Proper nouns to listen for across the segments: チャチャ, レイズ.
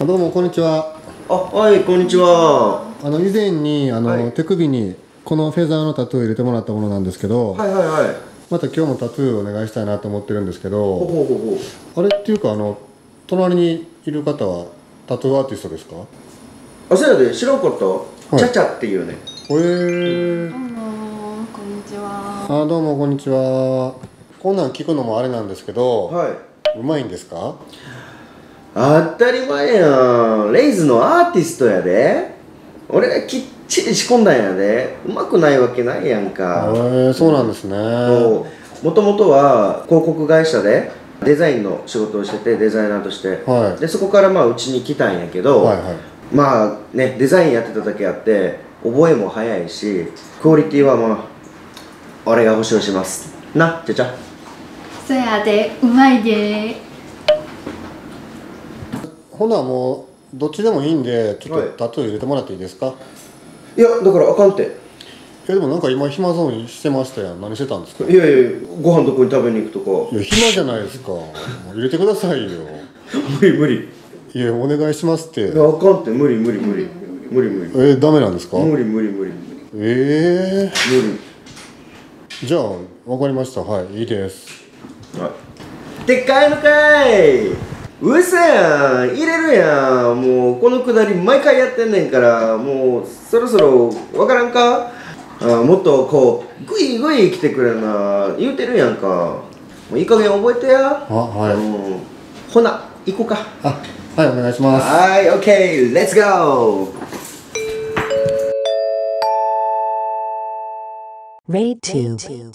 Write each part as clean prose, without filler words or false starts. あ、どうもこんにちは。あ、はい、こんにちは。以前にはい、手首にこのフェザーのタトゥー入れてもらったものなんですけど、はいはいはい、また今日もタトゥーお願いしたいなと思ってるんですけど、ほほほほ、あれっていうか隣にいる方はタトゥーアーティストですか？あ、そうやで、知らんかった、はい、チャチャっていうね。こんにちは。あ、どうもこんにちは。こんなん聞くのもあれなんですけど、はい、うまいんですか？当たり前やん、レイズのアーティストやで。俺がきっちり仕込んだんやで。うまくないわけないやんか。そうなんですね。もともとは広告会社でデザインの仕事をしてて、デザイナーとして、はい、でそこからまあうちに来たんやけど、はいはい、まあね、デザインやってただけあって覚えも早いし、クオリティはまあ俺が保証しますな。ちゃちゃそやで、うまいで。ほなもうどっちでもいいんで、ちょっとタトゥー入れてもらっていいですか？いや、だからあかんって。でもなんか今暇そうにしてましたやん。何してたんですか？いやいや、ご飯どこに食べに行くとか。いや、暇じゃないですか。もう入れてくださいよ。無理無理。いや、お願いしますって。いや、あかんって。無理無理無理無理無理。ダメなんですか？無理無理無理無理。無理。じゃあわかりました。はい、いいです。はい、でっかいのかい。うそやん、入れるやん。もうこのくだり毎回やってんねんから、もうそろそろわからんか？あ、もっとこうグイグイ来てくれな言うてるやんか。もういい加減覚えてや。あ、はい、ほな行こうか。あ、はい、お願いします。はい、オッケー、レッツゴー。レイ2。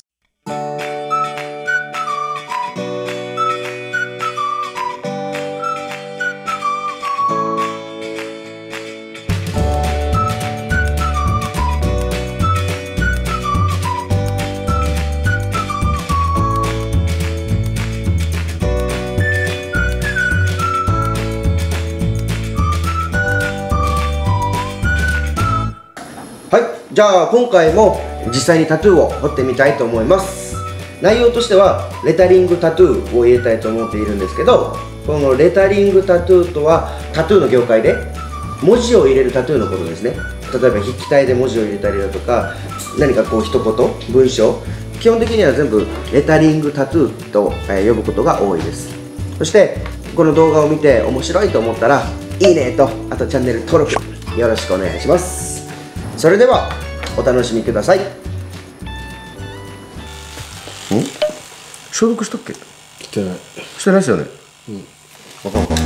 じゃあ今回も実際にタトゥーを彫ってみたいと思います。内容としてはレタリングタトゥーを入れたいと思っているんですけど、このレタリングタトゥーとはタトゥーの業界で文字を入れるタトゥーのことですね。例えば筆記体で文字を入れたりだとか、何かこう一言文章、基本的には全部レタリングタトゥーと呼ぶことが多いです。そしてこの動画を見て面白いと思ったらいいねと、あとチャンネル登録よろしくお願いします。それではお楽しみください。ん？消毒したっけ？してない。してないですよね。うん。わかんわかん。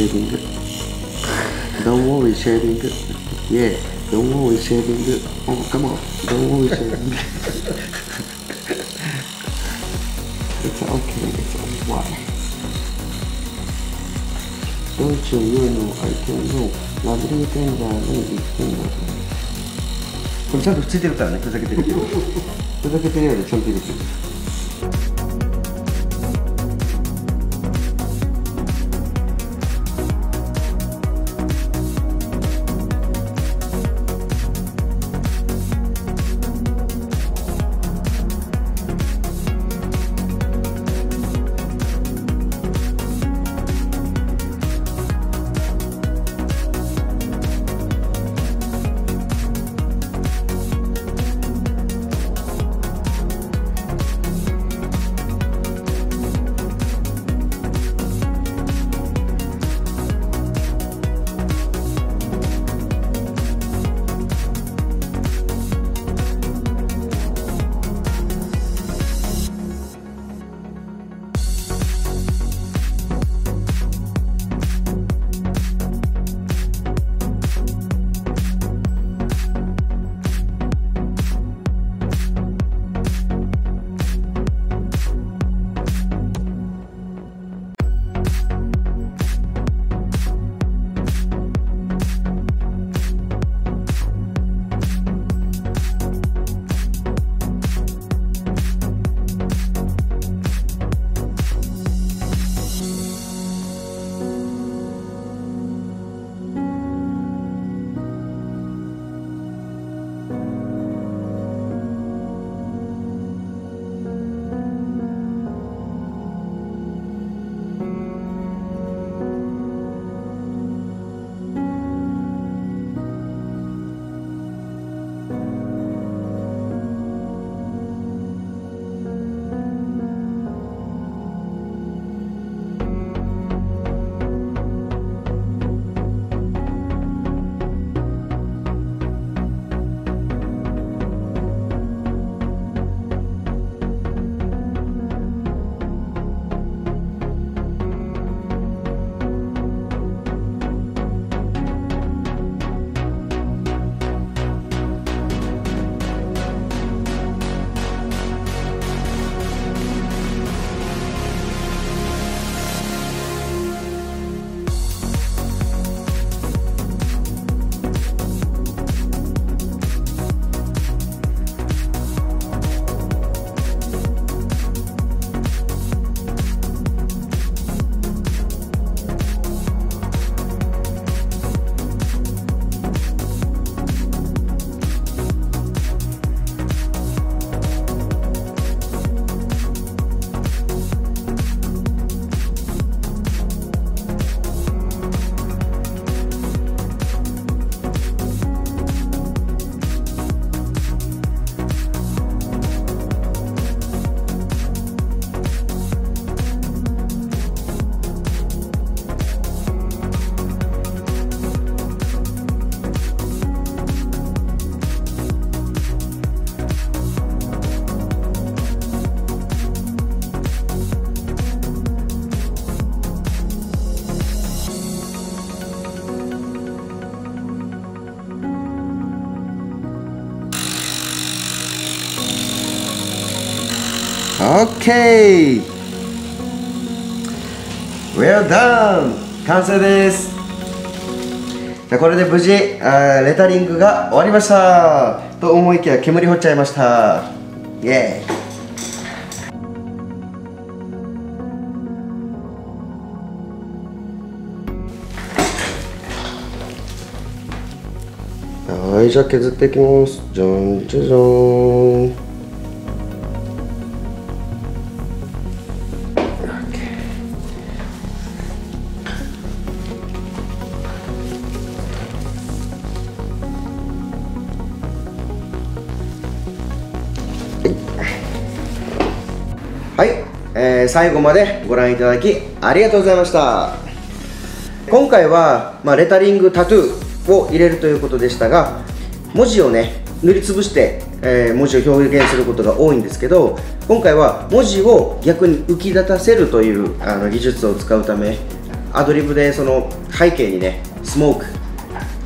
shaving. Don't worry shaving. Yeah, don't worry shaving. Oh, come on, don't worry shaving. It's okay, it's alright. Don't you know I can know? Lovely tender lady finger. これちゃんとくっついてるからね、ふざけてるけど。ふざけてるよりちゃんと入れてる。Okay! Well done! 完成です。これで無事、レタリングが終わりましたと思いきや煙掘っちゃいました。イエーイ。はい、じゃあ削っていきます。じゃんじゃじゃん。はい、最後までご覧いただきありがとうございました。今回は、レタリングタトゥーを入れるということでしたが、文字をね塗りつぶして、文字を表現することが多いんですけど、今回は文字を逆に浮き立たせるという技術を使うためアドリブでその背景にねスモーク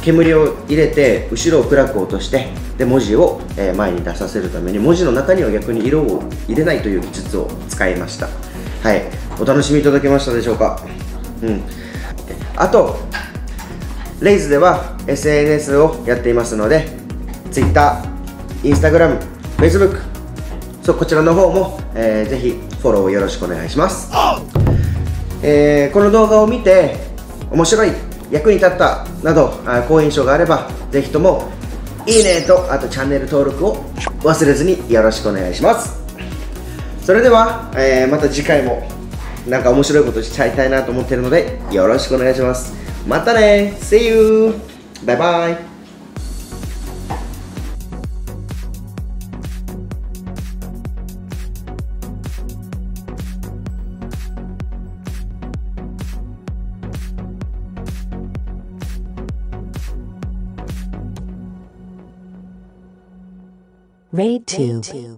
煙を入れて後ろを暗く落としてで文字を前に出させるために文字の中には逆に色を入れないという技術を使いました。はい、お楽しみいただけましたでしょうか。あとレイズでは SNS をやっていますので Twitter、Instagram、Facebook こちらの方も、ぜひフォローよろしくお願いします。この動画を見て面白い、役に立ったなど好印象があればぜひともいいねとあとチャンネル登録を忘れずによろしくお願いします。それでは、また次回もなんか面白いことしちゃいたいなと思ってるのでよろしくお願いします。またね、 See you! バイバイ。Raid 2